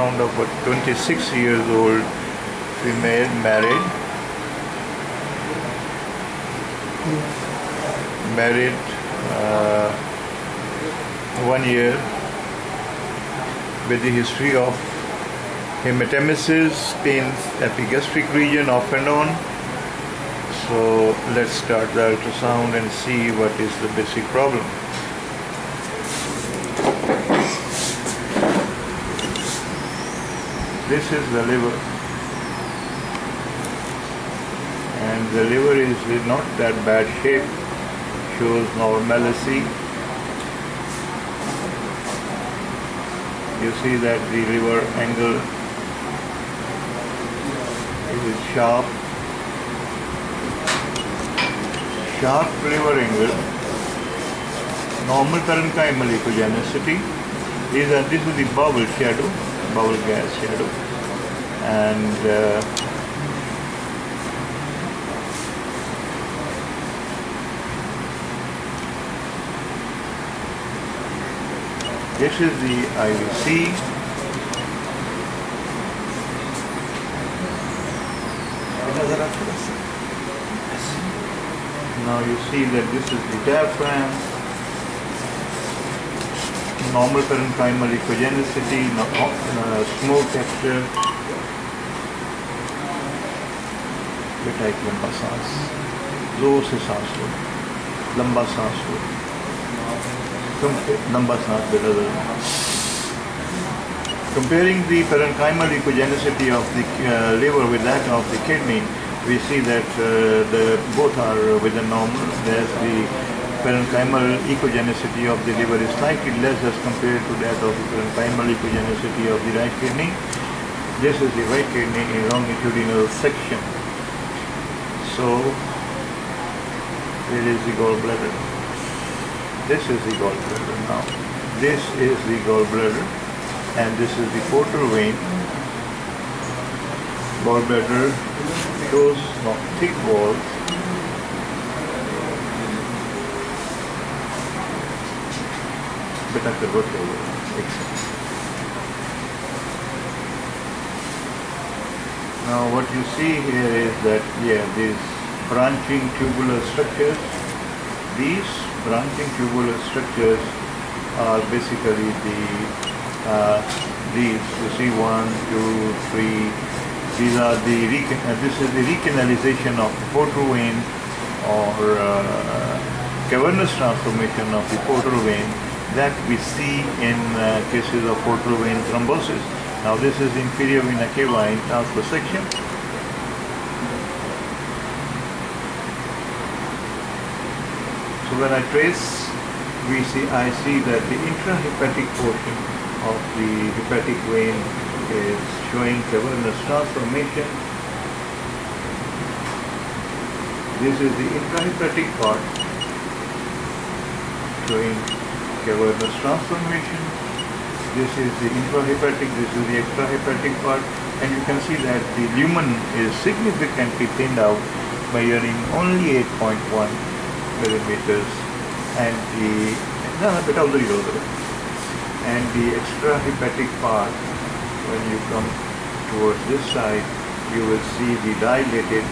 Around about 26 years old female, married. Married 1 year with the history of hematemesis, pains, epigastric region off and on. So let's start the ultrasound and see what is the basic problem. This is the liver, and the liver is in not that bad shape, shows normalcy. You see that the liver angle is sharp, sharp liver angle, normal current ka emelicogenousity. This is the bubble shadow, bubble gas shadow, and this is the IVC, now you see that this is the diaphragm. Normal current primary echogenicity, smoke texture, लंबा सांस, जोर से सांस लो, लंबा सांस लो, लंबा सांस बेटा ज़रा. Comparing the parenchymal echogenicity of the liver with that of the kidney, we see that both are within normal. There's the parenchymal echogenicity of the liver is slightly less as compared to that of the parenchymal echogenicity of the right kidney. This is the right kidney in longitudinal section. So, there is the gallbladder. This is the gallbladder now. This is the gallbladder, and this is the portal vein. Gallbladder shows thick walls. Better work over. Now what you see here is that these branching tubular structures, are basically the these. You see 1, 2, 3. These are the this is the recanalization of the portal vein, or cavernous transformation of the portal vein that we see in cases of portal vein thrombosis. Now this is inferior vena cava in transverse section. So when I trace, I see that the intrahepatic portion of the hepatic vein is showing cavernous transformation. This is the intrahepatic part showing cavernous transformation. This is the intrahepatic, this is the extrahepatic part, and you can see that the lumen is significantly thinned out, measuring only 8.1 millimeters, and the extrahepatic part, when you come towards this side, you will see the dilated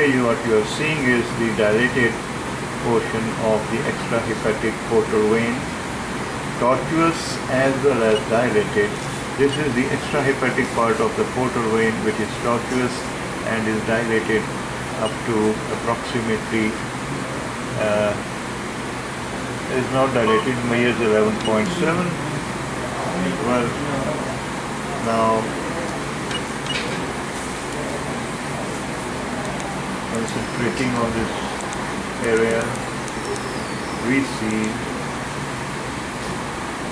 Here what you are seeing is the dilated portion of the extrahepatic portal vein, tortuous as well as dilated. This is the extrahepatic part of the portal vein, which is tortuous and is dilated up to approximately is not dilated, measures 11.7. Well, now concentrating on this area, we see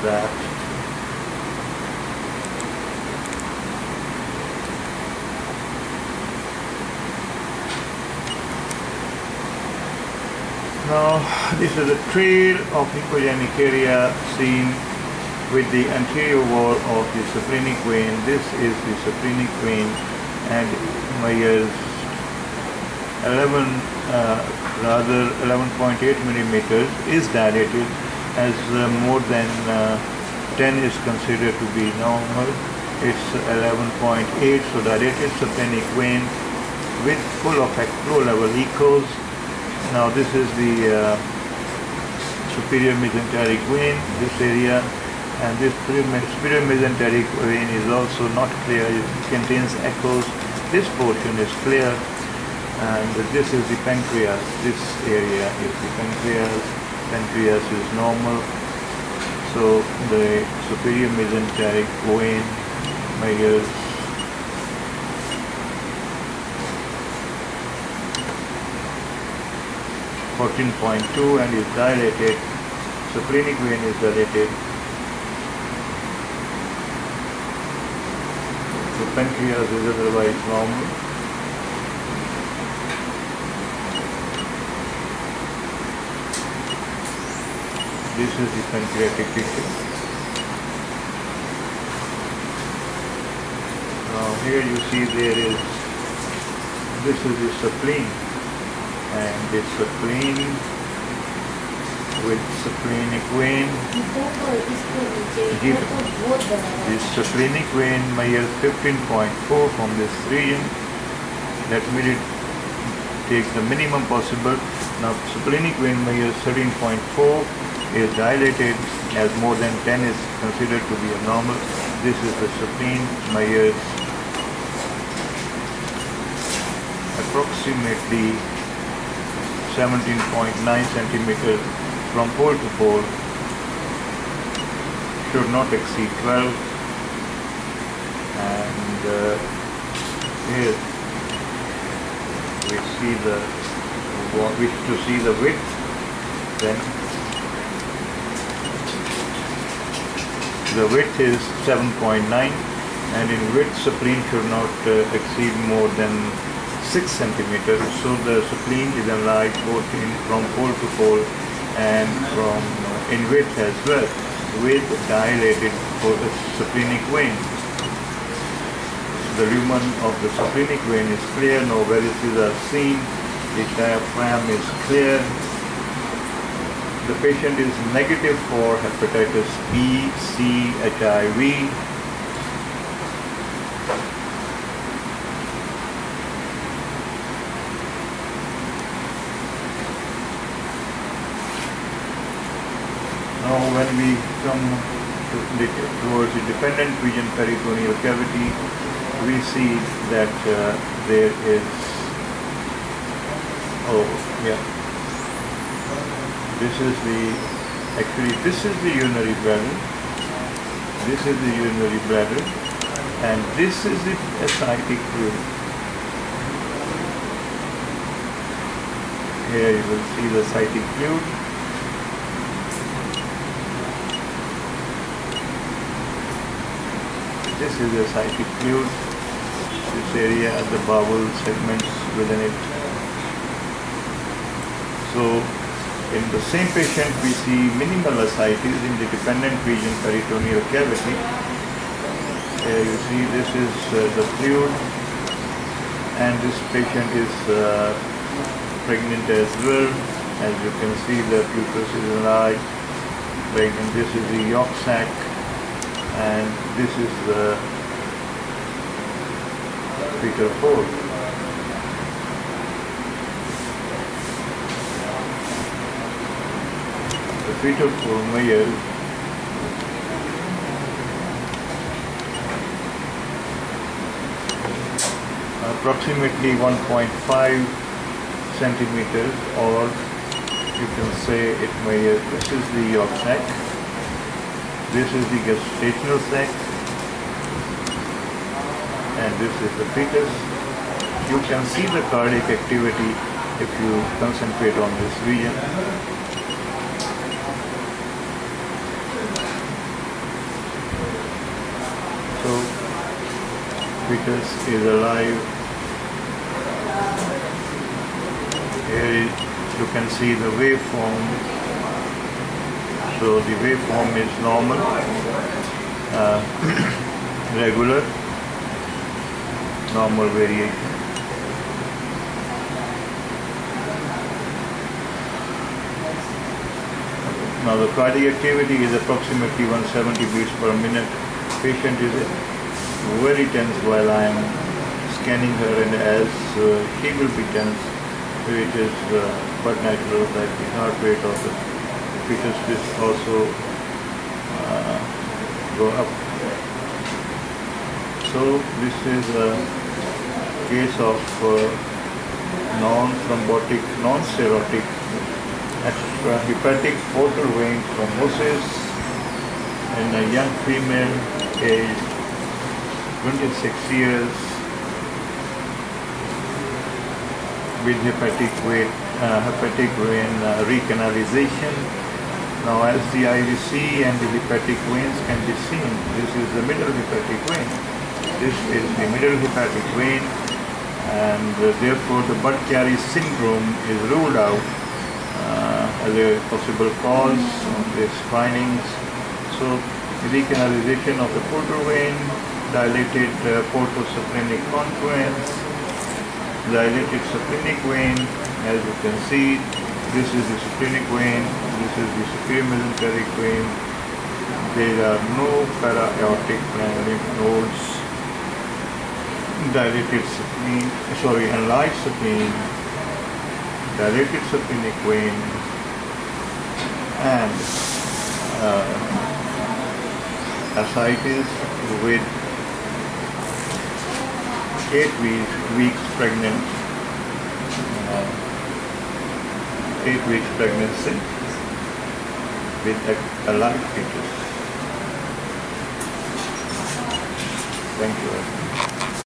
that now This is a trail of hypogenic area seen with the anterior wall of the splenic vein. This is the splenic vein and measures 11.8 millimeters, is dilated as more than 10 is considered to be normal. It's 11.8, so dilated splenic vein with full effect flow level equals. Now this is the superior mesenteric vein, this area, and this superior mesenteric vein is also not clear. It contains echoes. This portion is clear, and this is the pancreas. This area is the pancreas. Pancreas is normal. So the superior mesenteric vein measures 14.2 and is dilated. Splenic vein is dilated. The pancreas is otherwise normal. This is the pancreatic picture. Now here you see this is the spleen, and this spleen with splenic vein. This splenic vein measures 15.4 from this region. Let me take the minimum possible. Now splenic vein measures 13.4, is dilated as more than 10 is considered to be abnormal. This is the spleen, measures approximately 17.9 centimeters. From pole to pole should not exceed 12, and here we see the wish to see the width. Then the width is 7.9, and in width spleen should not exceed more than 6 centimeters. So the spleen is enlarged both from pole to pole and from in width as well, with dilated splenic vein. The lumen of the splenic vein is clear, no varices are seen, the diaphragm is clear. The patient is negative for hepatitis B, C, HIV. Now when we come towards the dependent region, peritoneal cavity, we see that there is, this is the urinary bladder, and this is the ascitic fluid. Here you will see the ascitic fluid. This is the ascitic fluid, this area and the bowel segments within it. So, in the same patient, we see minimal ascites in the dependent region, peritoneal cavity. Here you see this is the fluid, and this patient is pregnant as well. As you can see, the uterus is enlarged, pregnant. This is the yolk sac, and this is the fetal fold. The fetal fold measures approximately 1.5 centimeters, or you can say it measures, this is the yolk sac. This is the gestational sac, and this is the fetus. You can see the cardiac activity if you concentrate on this region. So, fetus is alive. Here you can see the waveform. So the waveform is normal, regular, normal variation. Now the cardiac activity is approximately 170 beats per minute. Patient is very tense while I am scanning her, and as she will be tense, it is but natural that the heart rate of the patient's risk also go up. So this is a case of non-thrombotic, non-cirrhotic extrahepatic portal vein thrombosis in a young female aged 26 years with hepatic vein recanalization. Now, as the IVC and the hepatic veins can be seen, this is the middle hepatic vein. This is the middle hepatic vein, and therefore the Budd-Chiari syndrome is ruled out as a possible cause of these findings. So recanalization of the portal vein, dilated portosplenic confluence, dilated splenic vein. As you can see, this is the splenic vein, this is the superior mesenteric vein. There are no para-aortic lymph nodes, dilated spleen, sorry, enlarged spleen, dilated splenic vein, and ascites with 8 weeks pregnant, 8 weeks pregnancy with alive fetus. Thank you.